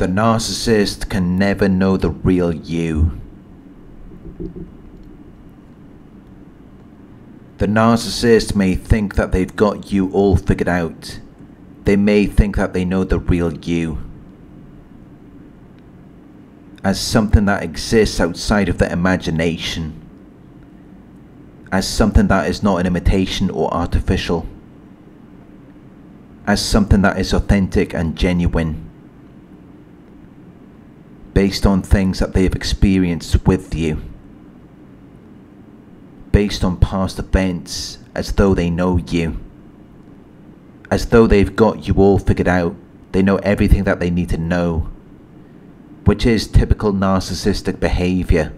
The narcissist can never know the real you. The narcissist may think that they've got you all figured out. They may think that they know the real you as something that exists outside of their imagination, as something that is not an imitation or artificial, as something that is authentic and genuine, based on things that they've experienced with you, based on past events, as though they know you, as though they've got you all figured out. They know everything that they need to know, which is typical narcissistic behavior.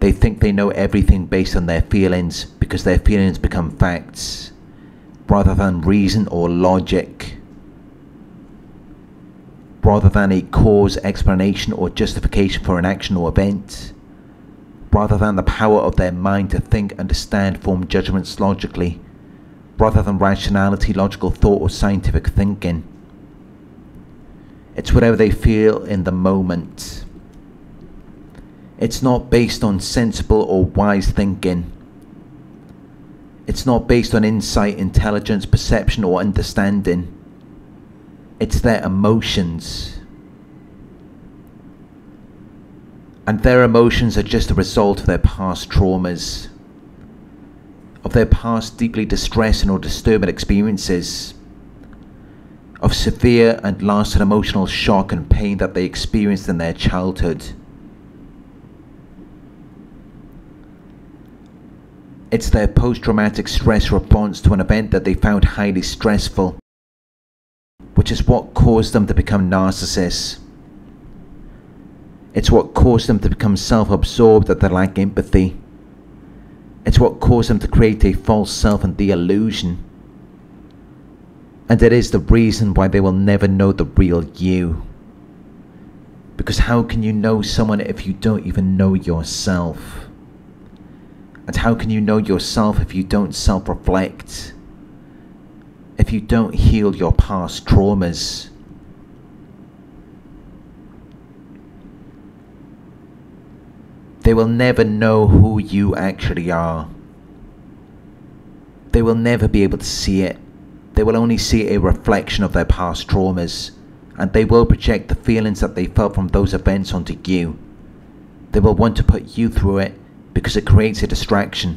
They think they know everything based on their feelings, because their feelings become facts rather than reason or logic, rather than a cause, explanation or justification for an action or event, rather than the power of their mind to think, understand, form judgments logically, rather than rationality, logical thought or scientific thinking. It's whatever they feel in the moment. It's not based on sensible or wise thinking. It's not based on insight, intelligence, perception or understanding. It's their emotions. And their emotions are just a result of their past traumas, of their past deeply distressing or disturbing experiences, of severe and lasting emotional shock and pain that they experienced in their childhood. It's their post-traumatic stress response to an event that they found highly stressful, which is what caused them to become narcissists. It's what caused them to become self-absorbed, that they lack empathy. It's what caused them to create a false self and the illusion. And it is the reason why they will never know the real you. Because how can you know someone if you don't even know yourself? And how can you know yourself if you don't self-reflect? If you don't heal your past traumas? They will never know who you actually are. They will never be able to see it. They will only see a reflection of their past traumas, and they will project the feelings that they felt from those events onto you. They will want to put you through it because it creates a distraction.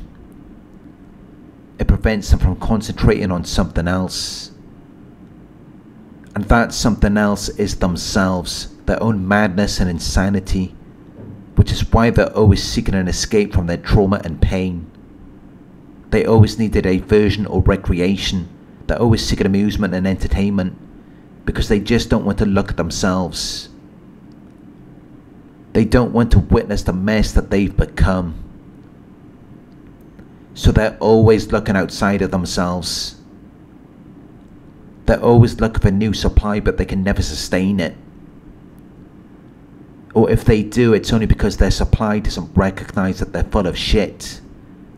It prevents them from concentrating on something else. And that something else is themselves, their own madness and insanity, which is why they're always seeking an escape from their trauma and pain. They always need a diversion or recreation. They're always seeking amusement and entertainment, because they just don't want to look at themselves. They don't want to witness the mess that they've become. So they're always looking outside of themselves. They're always looking for new supply, but they can never sustain it. Or if they do, it's only because their supply doesn't recognize that they're full of shit,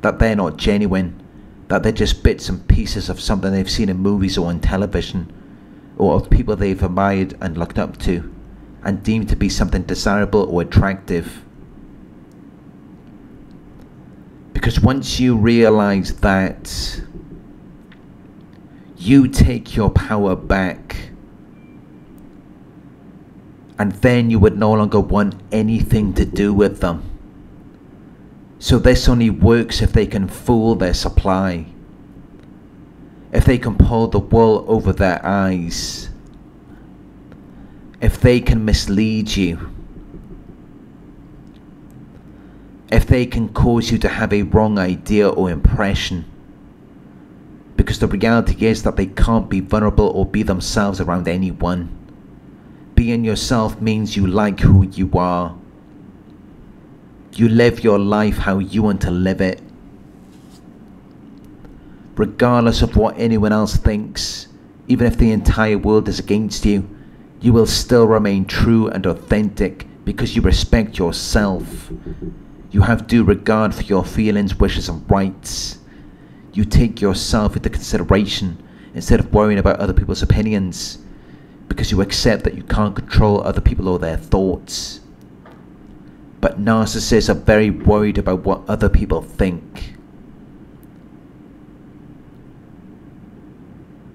that they're not genuine, that they're just bits and pieces of something they've seen in movies or on television, or of people they've admired and looked up to, and deemed to be something desirable or attractive. Because once you realize that, you take your power back. And then you would no longer want anything to do with them. So this only works if they can fool their supply, if they can pull the wool over their eyes, if they can mislead you, if they can cause you to have a wrong idea or impression. Because the reality is that they can't be vulnerable or be themselves around anyone. Being yourself means you like who you are. You live your life how you want to live it, regardless of what anyone else thinks. Even if the entire world is against you, you will still remain true and authentic, because you respect yourself. You have due regard for your feelings, wishes and rights. You take yourself into consideration instead of worrying about other people's opinions. because you accept that you can't control other people or their thoughts. But narcissists are very worried about what other people think.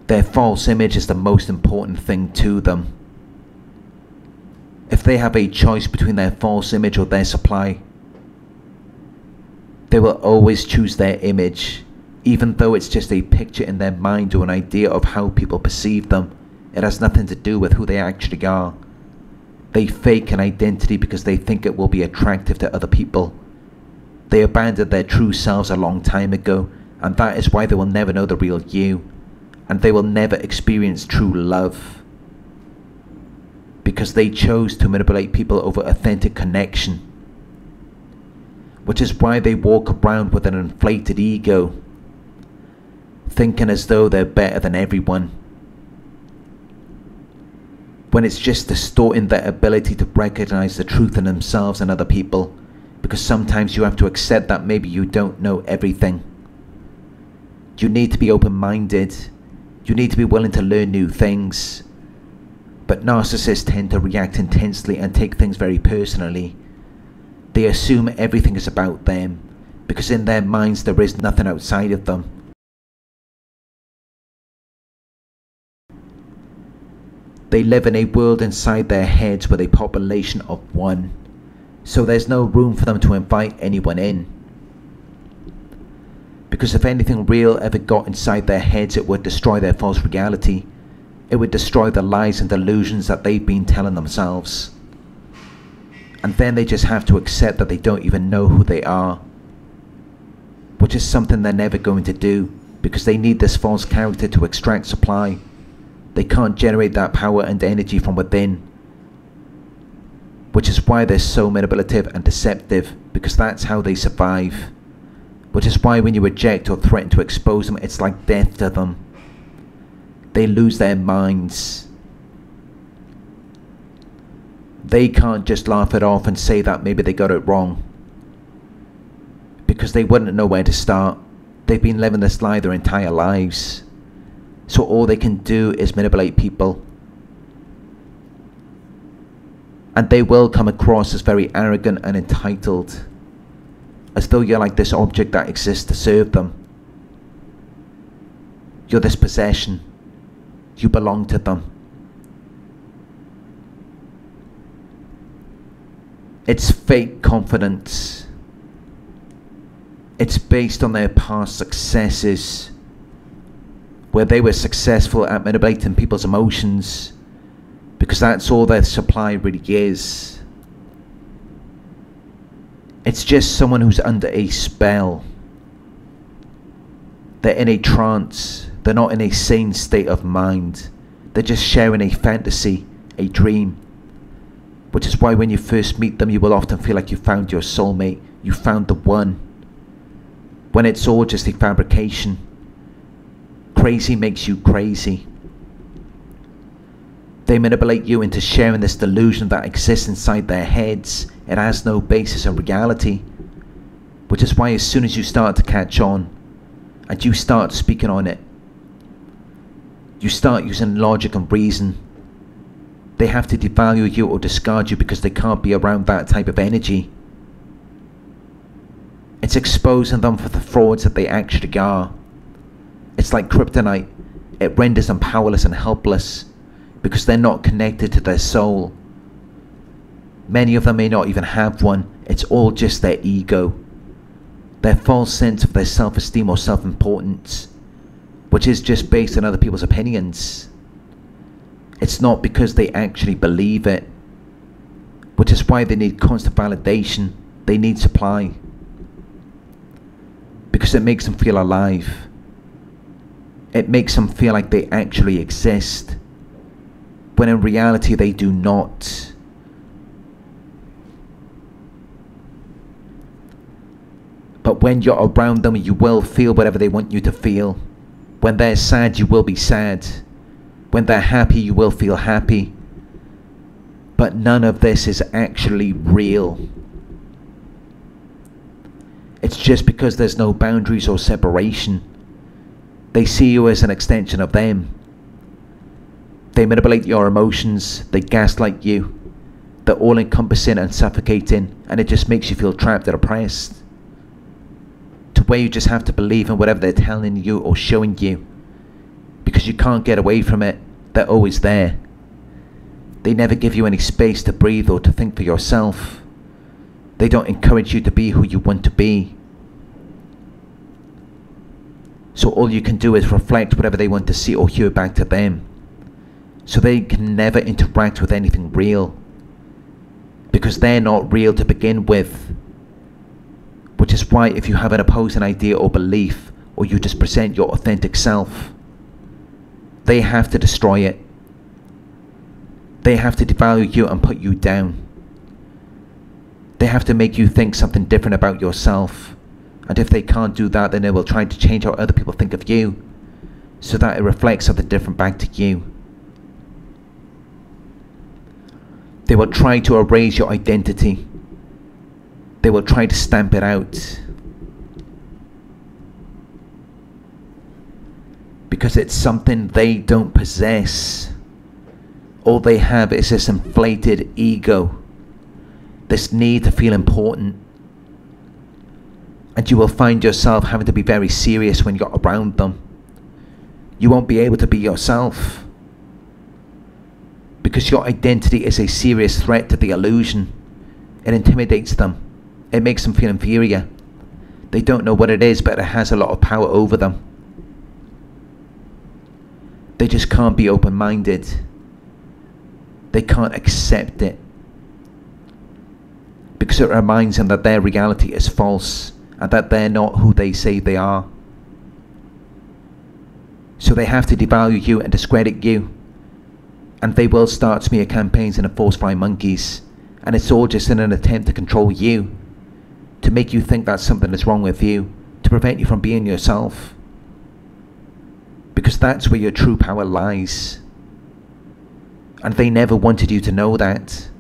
Their false image is the most important thing to them. If they have a choice between their false image or their supply, they will always choose their image, even though it's just a picture in their mind or an idea of how people perceive them. It has nothing to do with who they actually are. They fake an identity because they think it will be attractive to other people. They abandoned their true selves a long time ago, and that is why they will never know the real you, and they will never experience true love, because they chose to manipulate people over authentic connection, which is why they walk around with an inflated ego, thinking as though they're better than everyone, when it's just distorting their ability to recognize the truth in themselves and other people, because sometimes you have to accept that maybe you don't know everything. You need to be open-minded. You need to be willing to learn new things. But narcissists tend to react intensely and take things very personally. They assume everything is about them, because in their minds there is nothing outside of them. They live in a world inside their heads with a population of one, so there's no room for them to invite anyone in. Because if anything real ever got inside their heads, it would destroy their false reality. It would destroy the lies and delusions that they've been telling themselves. And then they just have to accept that they don't even know who they are, which is something they're never going to do, because they need this false character to extract supply. They can't generate that power and energy from within, which is why they're so manipulative and deceptive, because that's how they survive. Which is why when you reject or threaten to expose them, it's like death to them. They lose their minds. They can't just laugh it off and say that maybe they got it wrong, because they wouldn't know where to start. They've been living this lie their entire lives. So all they can do is manipulate people. And they will come across as very arrogant and entitled, as though you're like this object that exists to serve them. You're this possession. You belong to them. It's fake confidence. It's based on their past successes, where they were successful at manipulating people's emotions, because that's all their supply really is. It's just someone who's under a spell. They're in a trance. They're not in a sane state of mind. They're just sharing a fantasy, a dream. Which is why when you first meet them, you will often feel like you found your soulmate. You found the one. When it's all just a fabrication. Crazy makes you crazy. They manipulate you into sharing this delusion that exists inside their heads. It has no basis in reality, which is why as soon as you start to catch on and you start speaking on it, you start using logic and reason, they have to devalue you or discard you, because they can't be around that type of energy. It's exposing them for the frauds that they actually are. It's like kryptonite. It renders them powerless and helpless, because they're not connected to their soul. Many of them may not even have one. It's all just their ego, their false sense of their self-esteem or self-importance, which is just based on other people's opinions. It's not because they actually believe it, which is why they need constant validation. They need supply, because it makes them feel alive. It makes them feel like they actually exist, when in reality they do not. But when you're around them, you will feel whatever they want you to feel. When they're sad, you will be sad. When they're happy, you will feel happy. But none of this is actually real. It's just because there's no boundaries or separation. They see you as an extension of them. They manipulate your emotions, they gaslight you. They're all encompassing and suffocating, and it just makes you feel trapped and oppressed, to where you just have to believe in whatever they're telling you or showing you, because you can't get away from it. They're always there. They never give you any space to breathe or to think for yourself. They don't encourage you to be who you want to be. So all you can do is reflect whatever they want to see or hear back to them. So they can never interact with anything real, because they're not real to begin with. Which is why if you have an opposing idea or belief, or you just present your authentic self, they have to destroy it. They have to devalue you and put you down. They have to make you think something different about yourself. And if they can't do that, then they will try to change how other people think of you, so that it reflects something different back to you. They will try to erase your identity. They will try to stamp it out, because it's something they don't possess. All they have is this inflated ego, this need to feel important. And you will find yourself having to be very serious when you're around them. You won't be able to be yourself, because your identity is a serious threat to the illusion. It intimidates them. It makes them feel inferior. They don't know what it is, but it has a lot of power over them. They just can't be open-minded. They can't accept it, because it reminds them that their reality is false, and that they're not who they say they are. So they have to devalue you and discredit you, and they will start smear campaigns and enforce flying monkeys, and it's all just in an attempt to control you, to make you think that something is wrong with you, to prevent you from being yourself, because that's where your true power lies. And they never wanted you to know that.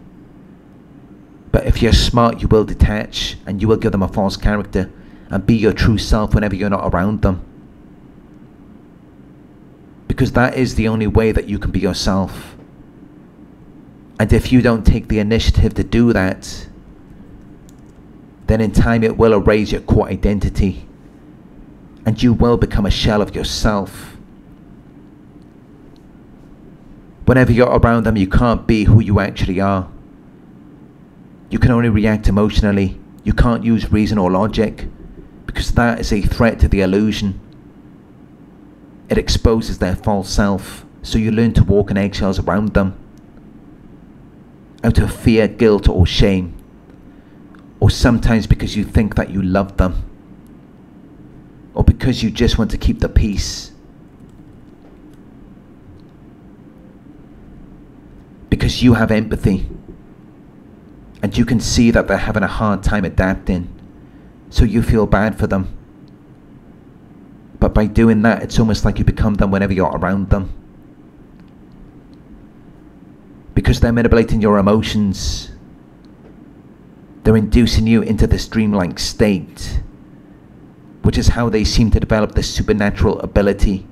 But if you're smart, you will detach, and you will give them a false character and be your true self whenever you're not around them, because that is the only way that you can be yourself. And if you don't take the initiative to do that, then in time it will erase your core identity, and you will become a shell of yourself. Whenever you're around them, you can't be who you actually are. You can only react emotionally. You can't use reason or logic, because that is a threat to the illusion. It exposes their false self, so you learn to walk in eggshells around them, out of fear, guilt or shame, or sometimes because you think that you love them, or because you just want to keep the peace, because you have empathy. And you can see that they're having a hard time adapting, so you feel bad for them. But by doing that, it's almost like you become them whenever you're around them, because they're manipulating your emotions. They're inducing you into this dreamlike state, which is how they seem to develop this supernatural ability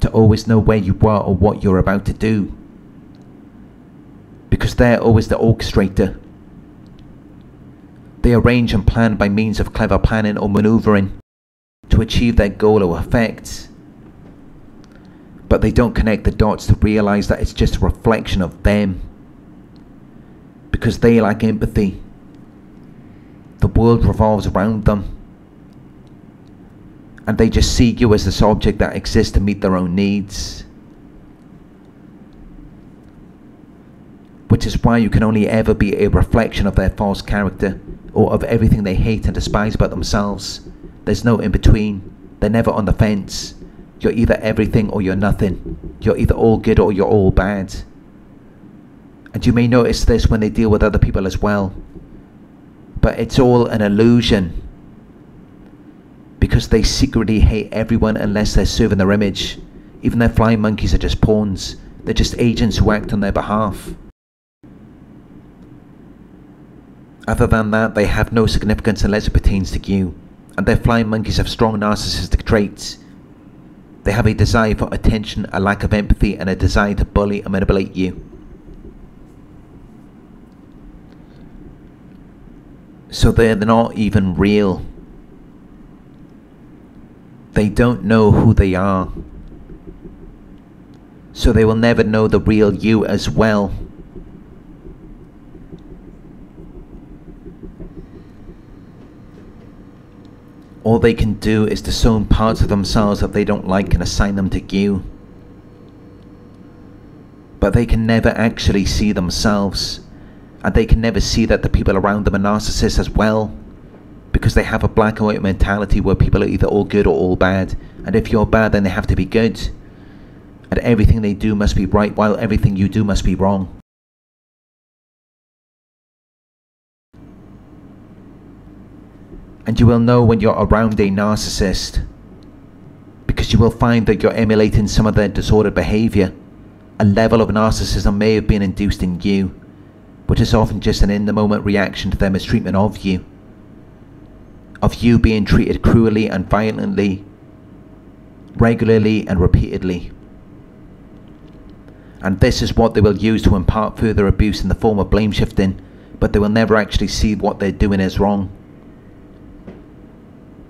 to always know where you are or what you're about to do, because they're always the orchestrator. They arrange and plan by means of clever planning or maneuvering to achieve their goal or effect. But they don't connect the dots to realize that it's just a reflection of them, because they lack empathy. The world revolves around them, and they just see you as this object that exists to meet their own needs. Which is why you can only ever be a reflection of their false character, or of everything they hate and despise about themselves. There's no in between. They're never on the fence. You're either everything or you're nothing. You're either all good or you're all bad. And you may notice this when they deal with other people as well. But it's all an illusion, because they secretly hate everyone unless they're serving their image. Even their flying monkeys are just pawns. They're just agents who act on their behalf. Other than that, they have no significance unless it pertains to you, and their flying monkeys have strong narcissistic traits, They have a desire for attention, a lack of empathy, and a desire to bully and manipulate you. So they're not even real. They don't know who they are. So they will never know the real you as well. All they can do is disown parts of themselves that they don't like and assign them to you. But they can never actually see themselves. And they can never see that the people around them are narcissists as well. Because they have a black and white mentality where people are either all good or all bad. And if you're bad, then they have to be good. And everything they do must be right, while everything you do must be wrong. And you will know when you're around a narcissist, because you will find that you're emulating some of their disordered behavior. A level of narcissism may have been induced in you, which is often just an in-the-moment reaction to their mistreatment of you. Of you being treated cruelly and violently, regularly and repeatedly. And this is what they will use to impart further abuse in the form of blame shifting, but they will never actually see what they're doing is wrong.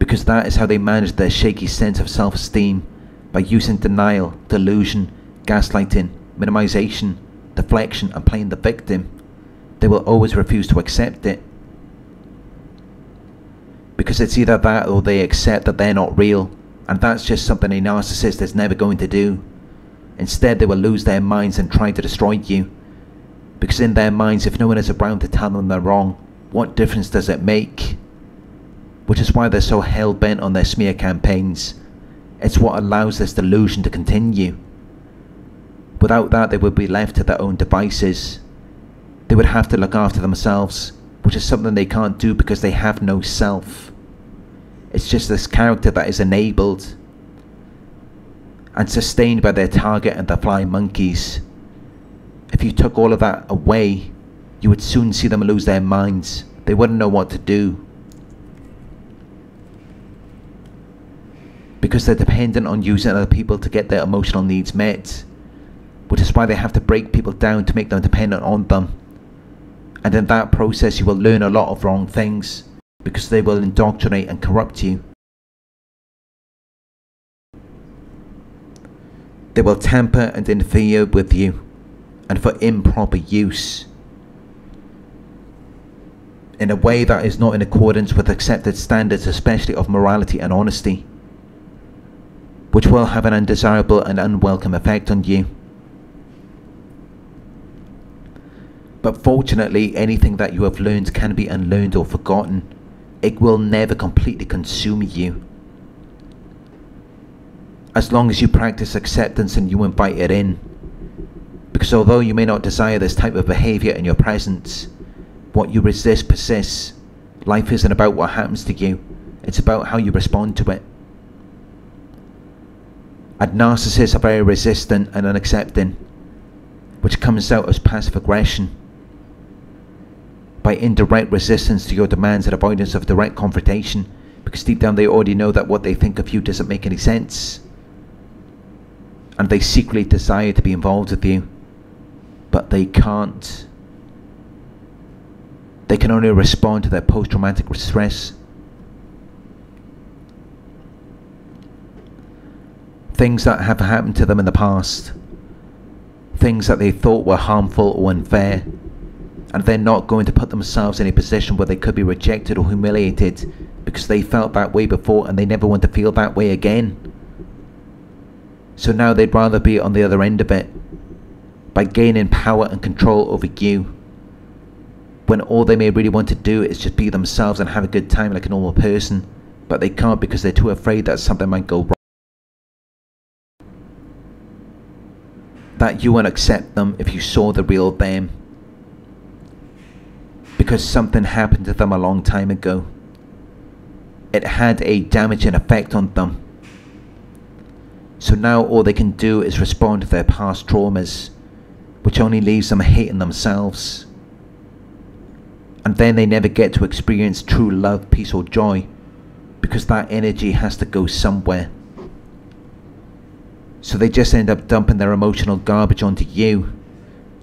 Because that is how they manage their shaky sense of self-esteem, by using denial, delusion, gaslighting, minimization, deflection and playing the victim. They will always refuse to accept it. Because it's either that or they accept that they're not real, and that's just something a narcissist is never going to do. Instead they will lose their minds and try to destroy you. Because in their minds, if no one is around to tell them they're wrong, what difference does it make? Which is why they're so hell-bent on their smear campaigns. It's what allows this delusion to continue. Without that, they would be left to their own devices. They would have to look after themselves, which is something they can't do because they have no self. It's just this character that is enabled and sustained by their target and the flying monkeys. If you took all of that away, you would soon see them lose their minds. They wouldn't know what to do. Because they're dependent on using other people to get their emotional needs met, which is why they have to break people down to make them dependent on them. And in that process you will learn a lot of wrong things, because they will indoctrinate and corrupt you. They will tamper and interfere with you, and for improper use, in a way that is not in accordance with accepted standards, especially of morality and honesty, which will have an undesirable and unwelcome effect on you. But fortunately, anything that you have learned can be unlearned or forgotten. It will never completely consume you. As long as you practice acceptance and you invite it in. Because although you may not desire this type of behavior in your presence, what you resist persists. Life isn't about what happens to you, it's about how you respond to it. And narcissists are very resistant and unaccepting, which comes out as passive aggression, by indirect resistance to your demands and avoidance of direct confrontation, because deep down they already know that what they think of you doesn't make any sense, and they secretly desire to be involved with you, but they can't. They can only respond to their post-traumatic stress. Things that have happened to them in the past, things that they thought were harmful or unfair, and they're not going to put themselves in a position where they could be rejected or humiliated, because they felt that way before and they never want to feel that way again. So now they'd rather be on the other end of it, by gaining power and control over you, when all they may really want to do is just be themselves and have a good time like a normal person, but they can't because they're too afraid that something might go wrong. That you won't accept them if you saw the real them, because something happened to them a long time ago. It had a damaging effect on them. So now all they can do is respond to their past traumas, which only leaves them hating themselves. And then they never get to experience true love, peace or joy, because that energy has to go somewhere. So they just end up dumping their emotional garbage onto you.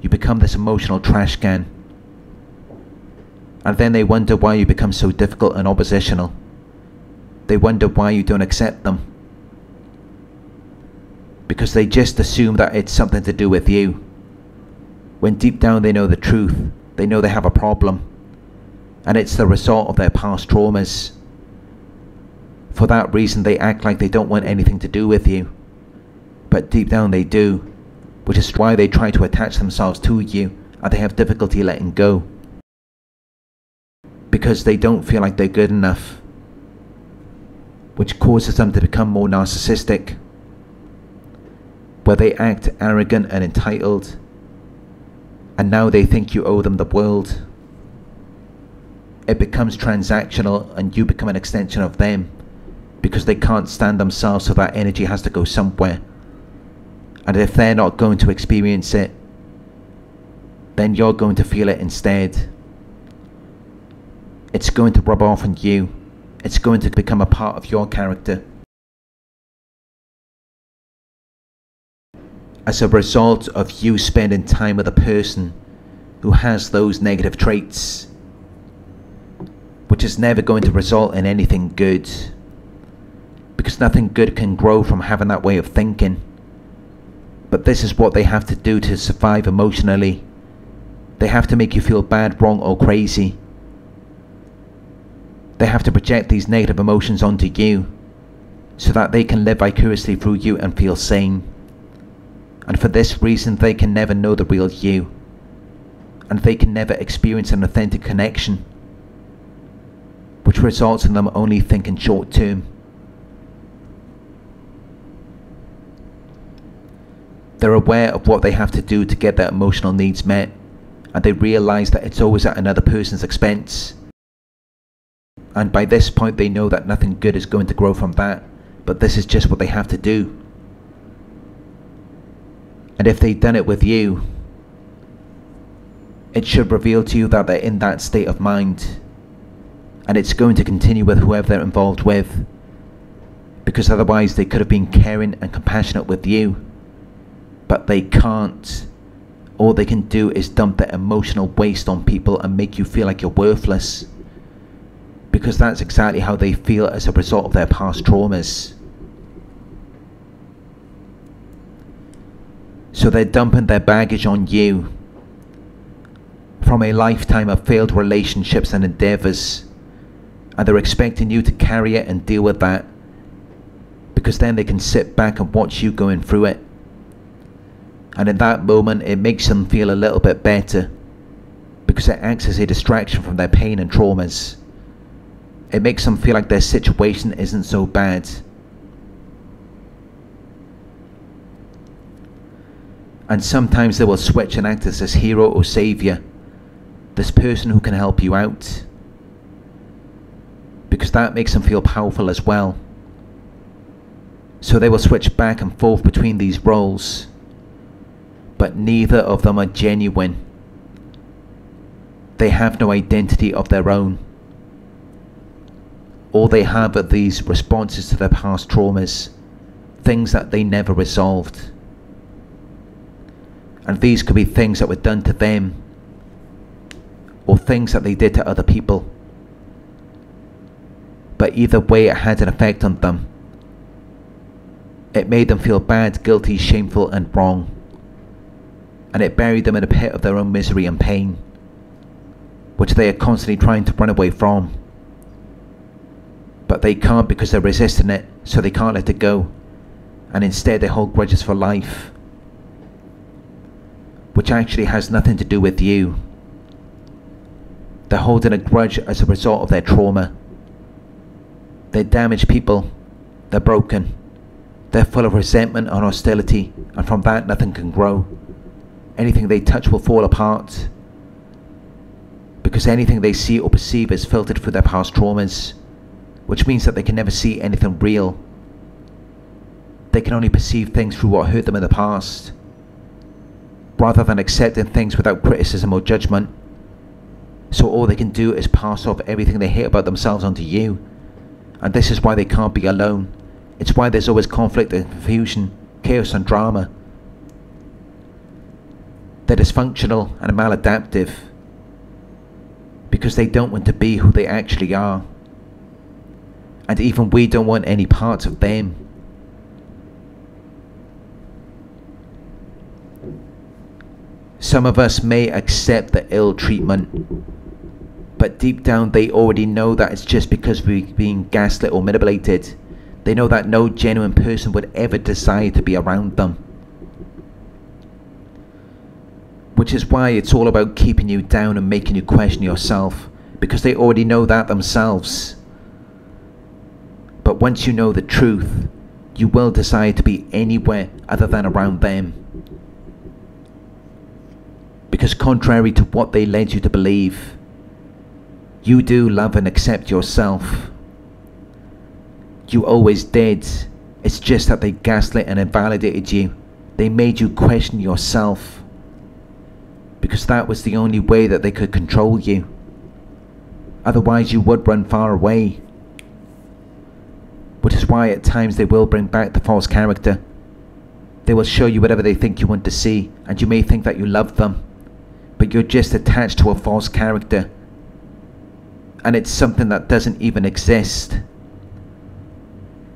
You become this emotional trash can. And then they wonder why you become so difficult and oppositional. They wonder why you don't accept them. Because they just assume that it's something to do with you. When deep down they know the truth, they know they have a problem. And it's the result of their past traumas. For that reason they act like they don't want anything to do with you. But deep down they do. Which is why they try to attach themselves to you and they have difficulty letting go. Because they don't feel like they're good enough. Which causes them to become more narcissistic. Where they act arrogant and entitled. And now they think you owe them the world. It becomes transactional and you become an extension of them. Because they can't stand themselves, so that energy has to go somewhere. And if they're not going to experience it, then you're going to feel it instead. It's going to rub off on you. It's going to become a part of your character. As a result of you spending time with a person who has those negative traits, which is never going to result in anything good, because nothing good can grow from having that way of thinking. But this is what they have to do to survive emotionally. They have to make you feel bad, wrong or crazy. They have to project these negative emotions onto you, so that they can live vicariously through you and feel sane. And for this reason they can never know the real you. And they can never experience an authentic connection. Which results in them only thinking short term. They're aware of what they have to do to get their emotional needs met, and they realise that it's always at another person's expense. And by this point they know that nothing good is going to grow from that, but this is just what they have to do. And if they've done it with you, it should reveal to you that they're in that state of mind. And it's going to continue with whoever they're involved with, because otherwise they could have been caring and compassionate with you. But they can't. All they can do is dump their emotional waste on people and make you feel like you're worthless. Because that's exactly how they feel as a result of their past traumas. So they're dumping their baggage on you. From a lifetime of failed relationships and endeavours. And they're expecting you to carry it and deal with that. Because then they can sit back and watch you going through it. And in that moment it makes them feel a little bit better, because it acts as a distraction from their pain and traumas. It makes them feel like their situation isn't so bad. And sometimes they will switch and act as this hero or saviour, this person who can help you out, because that makes them feel powerful as well. So they will switch back and forth between these roles. But neither of them are genuine. They have no identity of their own. All they have are these responses to their past traumas, things that they never resolved. And these could be things that were done to them, or things that they did to other people. But either way it had an effect on them. It made them feel bad, guilty, shameful and wrong. And it buried them in a pit of their own misery and pain, which they are constantly trying to run away from. But they can't, because they're resisting it, so they can't let it go. And instead they hold grudges for life, which actually has nothing to do with you. They're holding a grudge as a result of their trauma. They're damaged people. They're broken. They're full of resentment and hostility, and from that nothing can grow. Anything they touch will fall apart, because anything they see or perceive is filtered through their past traumas, which means that they can never see anything real. They can only perceive things through what hurt them in the past, rather than accepting things without criticism or judgment. So all they can do is pass off everything they hate about themselves onto you. And this is why they can't be alone. It's why there's always conflict and confusion, chaos and drama. They're dysfunctional and maladaptive because they don't want to be who they actually are. And even we don't want any parts of them. Some of us may accept the ill treatment, but deep down they already know that it's just because we're being gaslit or manipulated. They know that no genuine person would ever desire to be around them. Which is why it's all about keeping you down and making you question yourself, because they already know that themselves. But once you know the truth, you will desire to be anywhere other than around them. Because contrary to what they led you to believe, you do love and accept yourself. You always did. It's just that they gaslit and invalidated you. They made you question yourself. Because that was the only way that they could control you. Otherwise you would run far away. Which is why at times they will bring back the false character. They will show you whatever they think you want to see, and you may think that you love them, but you're just attached to a false character. And it's something that doesn't even exist.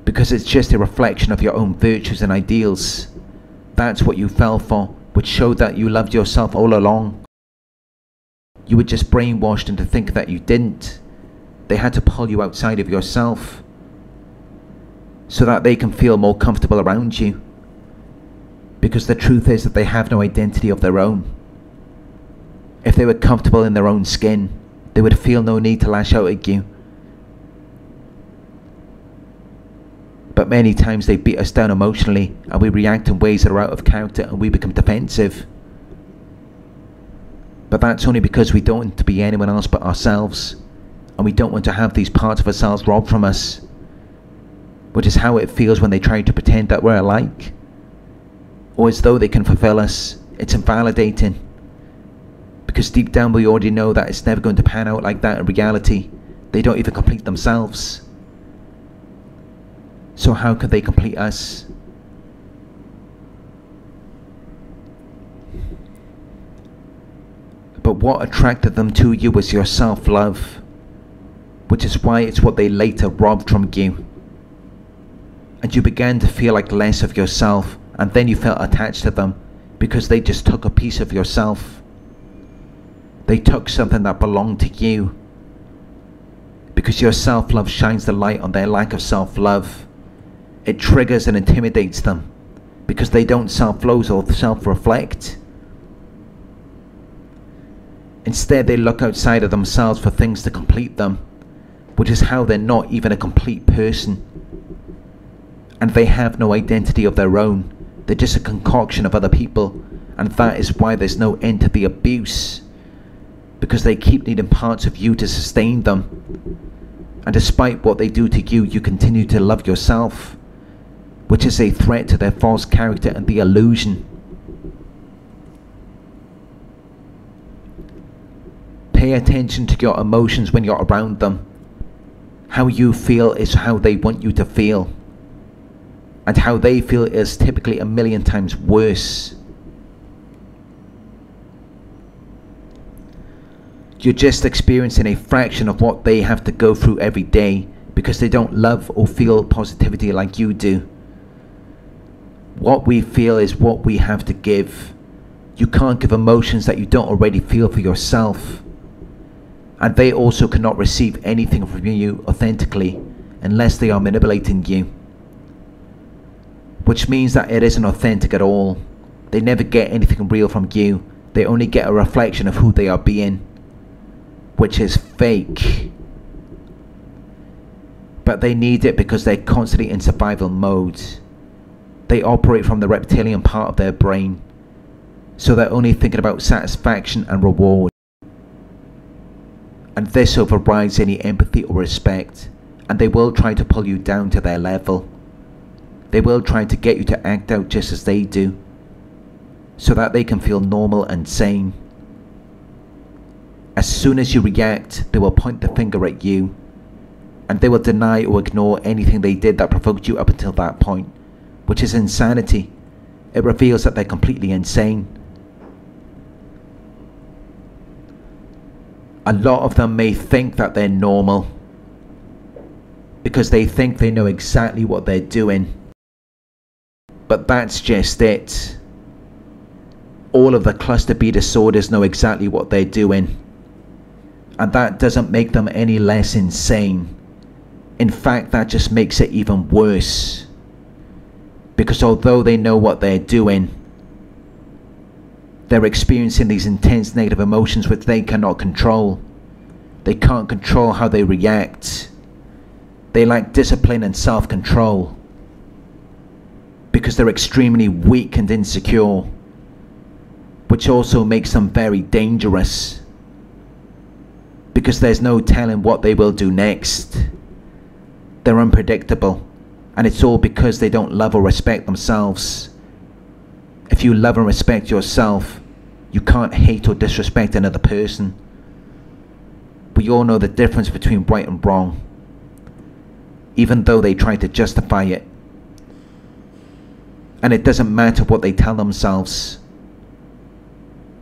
Because it's just a reflection of your own virtues and ideals. That's what you fell for, which showed that you loved yourself all along. You were just brainwashed into thinking that you didn't. They had to pull you outside of yourself, so that they can feel more comfortable around you. Because the truth is that they have no identity of their own. If they were comfortable in their own skin, they would feel no need to lash out at you. But many times they beat us down emotionally, and we react in ways that are out of character, and we become defensive. But that's only because we don't want to be anyone else but ourselves, and we don't want to have these parts of ourselves robbed from us. Which is how it feels when they try to pretend that we're alike, or as though they can fulfill us. It's invalidating, because deep down we already know that it's never going to pan out like that in reality. They don't even complete themselves. So how could they complete us? But what attracted them to you was your self-love, which is why it's what they later robbed from you. And you began to feel like less of yourself, and then you felt attached to them, because they just took a piece of yourself. They took something that belonged to you. Because your self-love shines the light on their lack of self-love. It triggers and intimidates them, because they don't self-love or self-reflect. Instead they look outside of themselves for things to complete them, which is how they're not even a complete person. And they have no identity of their own. They're just a concoction of other people, and that is why there's no end to the abuse. Because they keep needing parts of you to sustain them. And despite what they do to you, you continue to love yourself, which is a threat to their false character and the illusion. Pay attention to your emotions when you're around them. How you feel is how they want you to feel, and how they feel is typically a million times worse. You're just experiencing a fraction of what they have to go through every day, because they don't love or feel positivity like you do. What we feel is what we have to give. You can't give emotions that you don't already feel for yourself. And they also cannot receive anything from you authentically, unless they are manipulating you. Which means that it isn't authentic at all. They never get anything real from you. They only get a reflection of who they are being, which is fake. But they need it because they're constantly in survival mode. They operate from the reptilian part of their brain, so they're only thinking about satisfaction and reward. And this overrides any empathy or respect, and they will try to pull you down to their level. They will try to get you to act out just as they do, so that they can feel normal and sane. As soon as you react, they will point the finger at you, and they will deny or ignore anything they did that provoked you up until that point, which is insanity, It reveals that they're completely insane. A lot of them may think that they're normal because they think they know exactly what they're doing. But that's just it. All of the cluster B disorders know exactly what they're doing. And that doesn't make them any less insane. In fact, that just makes it even worse. Because although they know what they're doing, they're experiencing these intense negative emotions which they cannot control. They can't control how they react. They lack discipline and self-control. Because they're extremely weak and insecure. Which also makes them very dangerous. Because there's no telling what they will do next. They're unpredictable, and it's all because they don't love or respect themselves. If you love and respect yourself, you can't hate or disrespect another person. We all know the difference between right and wrong, even though they try to justify it. And it doesn't matter what they tell themselves,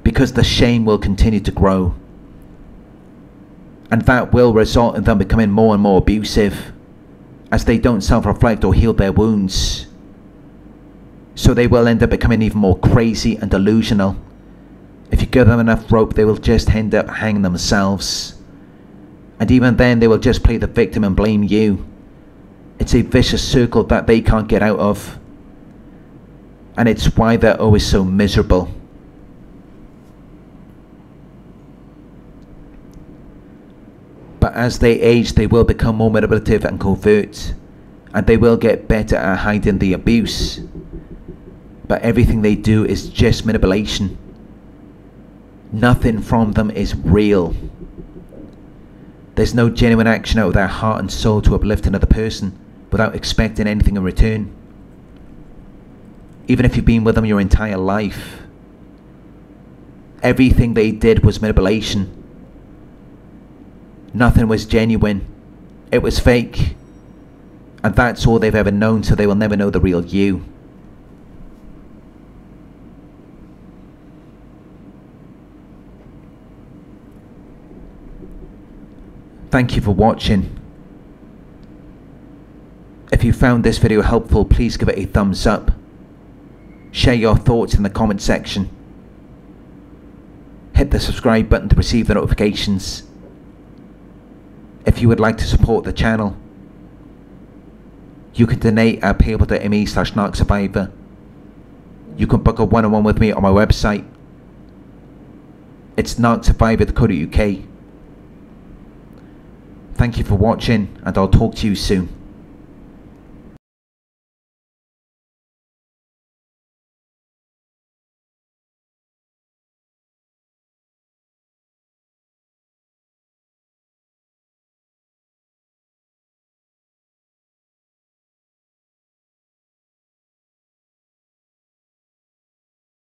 because the shame will continue to grow. And that will result in them becoming more and more abusive, as they don't self-reflect or heal their wounds. So they will end up becoming even more crazy and delusional. If you give them enough rope, they will just end up hanging themselves. And even then, they will just play the victim and blame you. It's a vicious circle that they can't get out of. And it's why they're always so miserable. But as they age, they will become more manipulative and covert, and they will get better at hiding the abuse. But everything they do is just manipulation. Nothing from them is real. There's no genuine action out of their heart and soul to uplift another person without expecting anything in return. Even if you've been with them your entire life, everything they did was manipulation. Nothing was genuine. It was fake. And that's all they've ever known, so they will never know the real you. Thank you for watching. If you found this video helpful, please give it a thumbs up. Share your thoughts in the comment section. Hit the subscribe button to receive the notifications. If you would like to support the channel, you can donate at payable.me/narcsurvivor. You can book a one-on-one with me on my website. It's narcsurvivor.co.uk. Thank you for watching, and I'll talk to you soon.